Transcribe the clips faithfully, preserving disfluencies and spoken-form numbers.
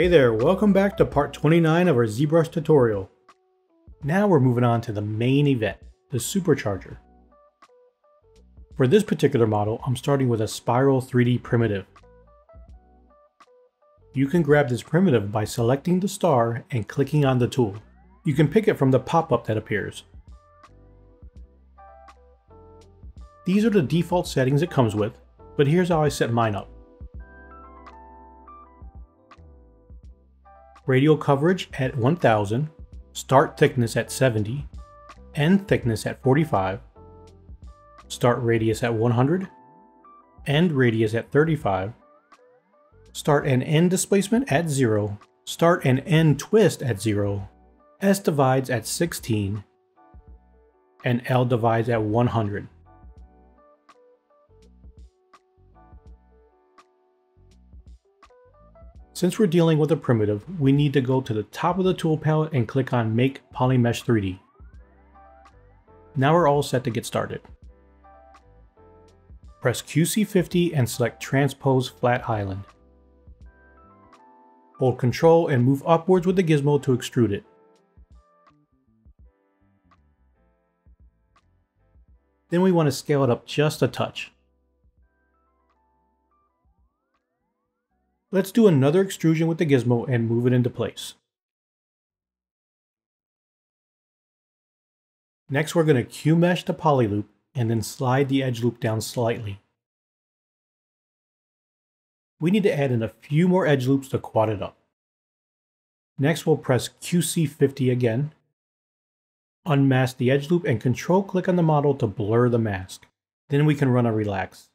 Hey there, welcome back to part twenty-nine of our ZBrush tutorial. Now we're moving on to the main event, the supercharger. For this particular model, I'm starting with a Spiral three D primitive. You can grab this primitive by selecting the star and clicking on the tool. You can pick it from the pop-up that appears. These are the default settings it comes with, but here's how I set mine up. Radial coverage at one thousand, start thickness at seventy, end thickness at forty-five, start radius at one hundred, end radius at thirty-five, start and end displacement at zero, start and end twist at zero, S divides at sixteen, and L divides at one hundred. Since we're dealing with a primitive, we need to go to the top of the tool palette and click on Make polymesh three D. Now we're all set to get started. Press Q C fifty and select Transpose Flat Island. Hold Ctrl and move upwards with the gizmo to extrude it. Then we want to scale it up just a touch. Let's do another extrusion with the gizmo and move it into place. Next we're going to QMesh the poly loop and then slide the edge loop down slightly. We need to add in a few more edge loops to quad it up. Next we'll press Q C fifty again, unmask the edge loop and control click on the model to blur the mask. Then we can run a relax.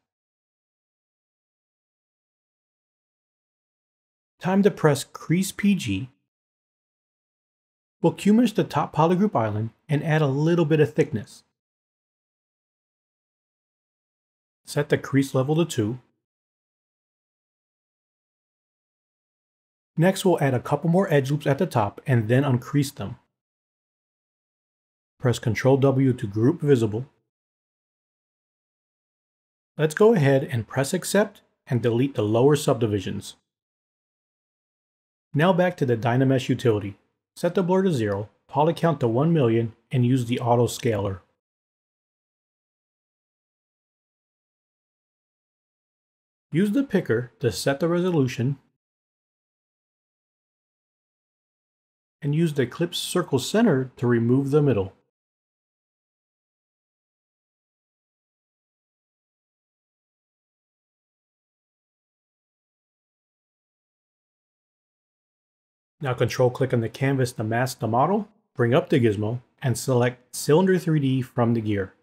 Time to press Crease P G. We'll QMesh the top polygroup island and add a little bit of thickness. Set the crease level to two. Next we'll add a couple more edge loops at the top and then uncrease them. Press Ctrl W to group visible. Let's go ahead and press accept and delete the lower subdivisions. Now back to the DynaMesh utility. Set the blur to zero, poly count to one million, and use the auto scaler. Use the picker to set the resolution, and use the clip's circle center to remove the middle. Now control click on the canvas to mask the model, bring up the gizmo, and select Cylinder three D from the gear.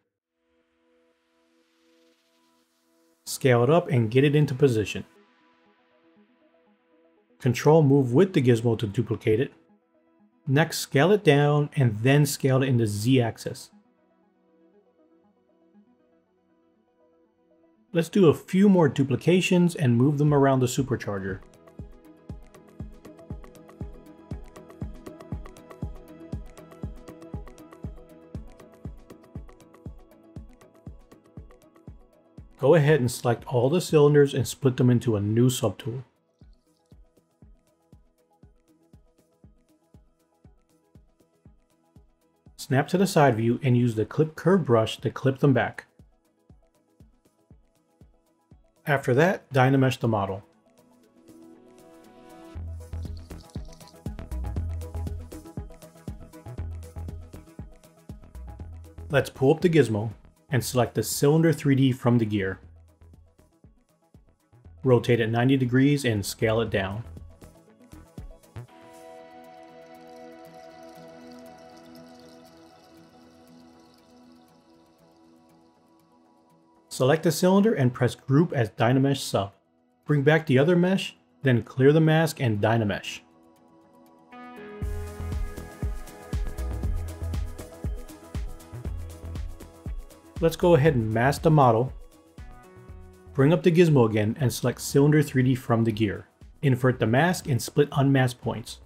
Scale it up and get it into position. Control move with the gizmo to duplicate it. Next scale it down and then scale it into Z-axis. Let's do a few more duplications and move them around the supercharger. Go ahead and select all the cylinders and split them into a new subtool. Snap to the side view and use the clip curve brush to clip them back. After that, DynaMesh the model. Let's pull up the gizmo and select the Cylinder three D from the gear. Rotate it ninety degrees and scale it down. Select the cylinder and press Group as DynaMesh Sub. Bring back the other mesh, then clear the mask and DynaMesh. Let's go ahead and mask the model, bring up the gizmo again and select Cylinder three D from the gear. Invert the mask and split unmasked points.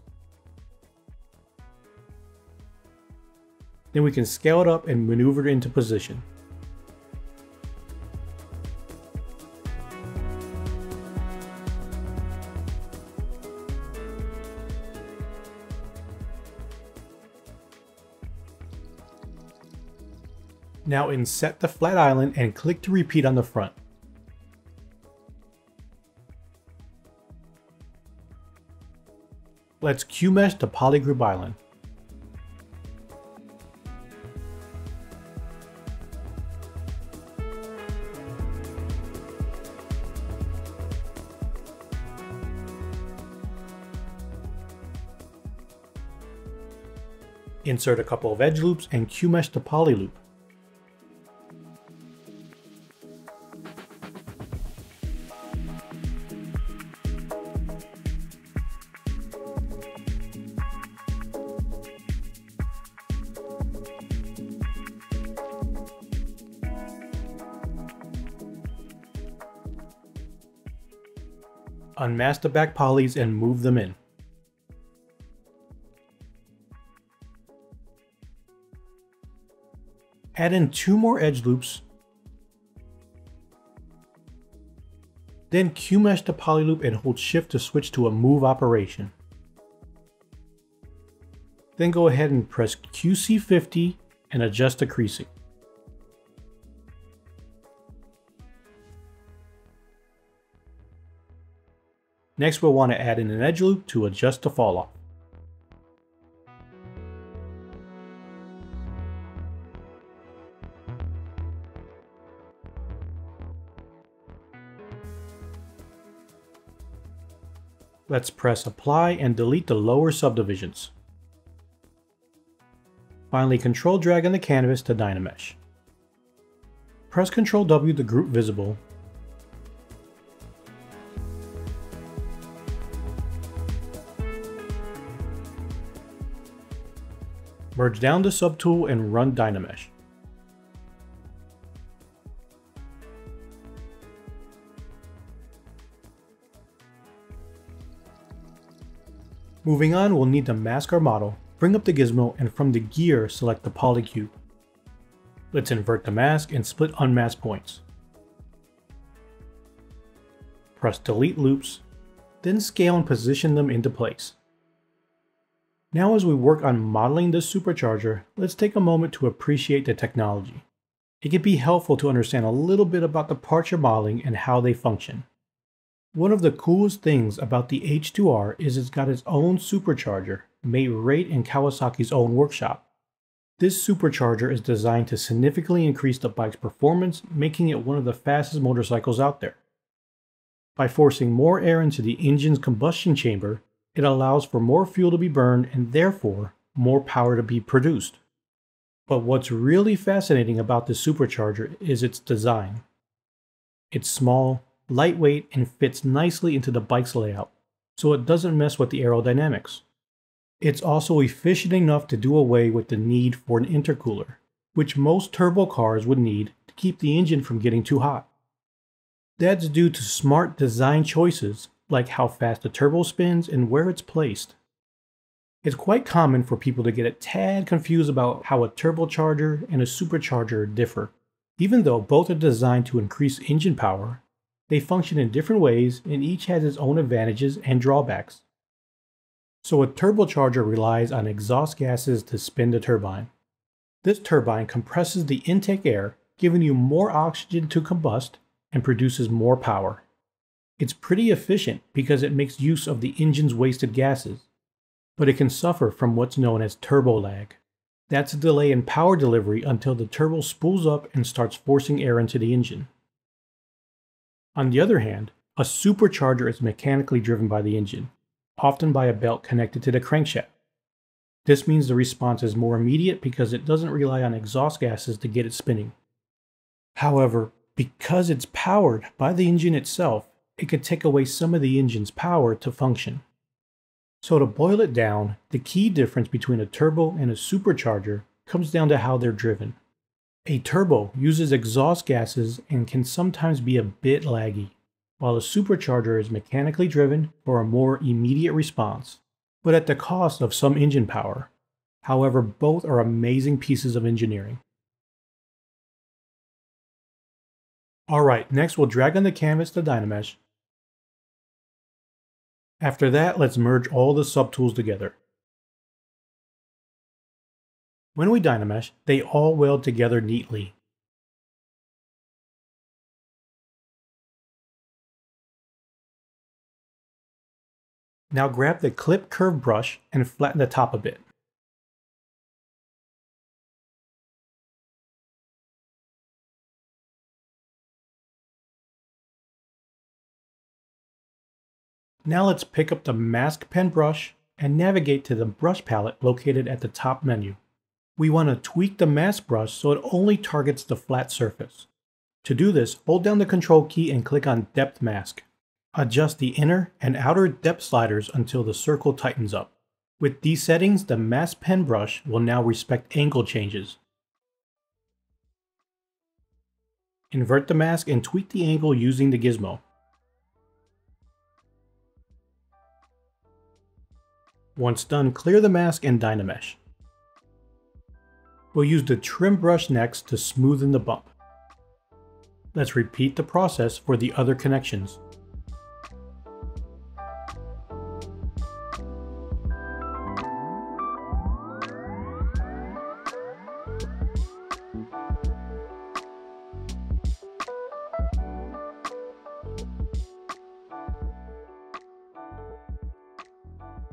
Then we can scale it up and maneuver it into position. Now inset the flat island and click to repeat on the front. Let's QMesh to polygroup island. Insert a couple of edge loops and QMesh to polyloop. Unmask the back polys and move them in. Add in two more edge loops, then QMesh to polyloop and hold shift to switch to a move operation. Then go ahead and press Q C fifty and adjust the creasing. Next we'll want to add in an edge loop to adjust the falloff. Let's press apply and delete the lower subdivisions. Finally, Ctrl drag on the canvas to DynaMesh. Press Ctrl W to group visible. Merge down to subtool and run DynaMesh. Moving on, we'll need to mask our model, bring up the gizmo, and from the gear, select the polycube. Let's invert the mask and split unmasked points. Press delete loops, then scale and position them into place. Now as we work on modeling this supercharger, let's take a moment to appreciate the technology. It can be helpful to understand a little bit about the parts you're modeling and how they function. One of the coolest things about the H two R is it's got its own supercharger, made right in Kawasaki's own workshop. This supercharger is designed to significantly increase the bike's performance, making it one of the fastest motorcycles out there. By forcing more air into the engine's combustion chamber, it allows for more fuel to be burned and therefore more power to be produced. But what's really fascinating about this supercharger is its design. It's small, lightweight, and fits nicely into the bike's layout, so it doesn't mess with the aerodynamics. It's also efficient enough to do away with the need for an intercooler, which most turbo cars would need to keep the engine from getting too hot. That's due to smart design choices like how fast the turbo spins and where it's placed. It's quite common for people to get a tad confused about how a turbocharger and a supercharger differ. Even though both are designed to increase engine power, they function in different ways, and each has its own advantages and drawbacks. So a turbocharger relies on exhaust gases to spin the turbine. This turbine compresses the intake air, giving you more oxygen to combust and produces more power. It's pretty efficient because it makes use of the engine's wasted gases, but it can suffer from what's known as turbo lag. That's a delay in power delivery until the turbo spools up and starts forcing air into the engine. On the other hand, a supercharger is mechanically driven by the engine, often by a belt connected to the crankshaft. This means the response is more immediate because it doesn't rely on exhaust gases to get it spinning. However, because it's powered by the engine itself, it could take away some of the engine's power to function. So to boil it down, the key difference between a turbo and a supercharger comes down to how they're driven. A turbo uses exhaust gases and can sometimes be a bit laggy, while a supercharger is mechanically driven for a more immediate response, but at the cost of some engine power. However, both are amazing pieces of engineering. Alright, next we'll drag on the canvas to DynaMesh. After that, let's merge all the subtools together. When we DynaMesh, they all weld together neatly, Now grab the clip curve brush and flatten the top a bit. Now let's pick up the mask pen brush and navigate to the brush palette located at the top menu. We want to tweak the mask brush so it only targets the flat surface. To do this, hold down the control key and click on depth mask. Adjust the inner and outer depth sliders until the circle tightens up. With these settings, the mask pen brush will now respect angle changes. Invert the mask and tweak the angle using the gizmo. Once done, clear the mask in DynaMesh. We'll use the trim brush next to smoothen the bump. Let's repeat the process for the other connections.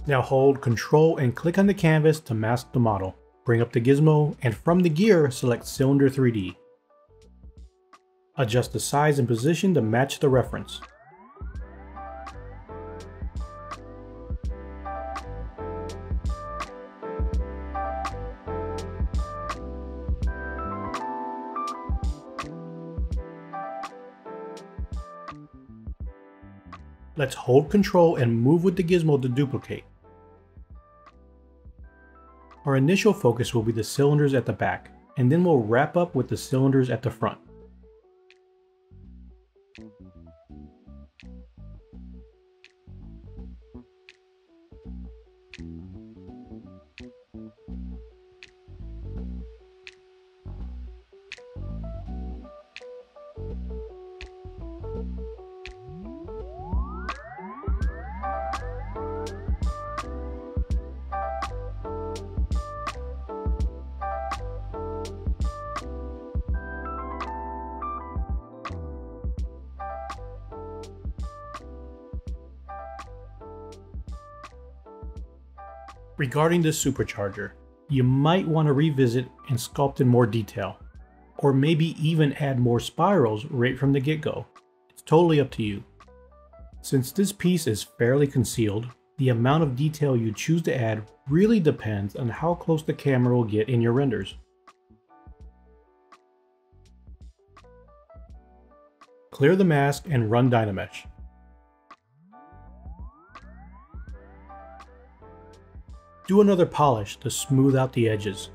Now hold Control and click on the canvas to mask the model. Bring up the gizmo and from the gear select Cylinder three D. Adjust the size and position to match the reference. Let's hold Control and move with the gizmo to duplicate. Our initial focus will be the cylinders at the back, and then we'll wrap up with the cylinders at the front. Regarding this supercharger, you might want to revisit and sculpt in more detail, or maybe even add more spirals right from the get-go. It's totally up to you. Since this piece is fairly concealed, the amount of detail you choose to add really depends on how close the camera will get in your renders. Clear the mask and run DynaMesh. Do another polish to smooth out the edges.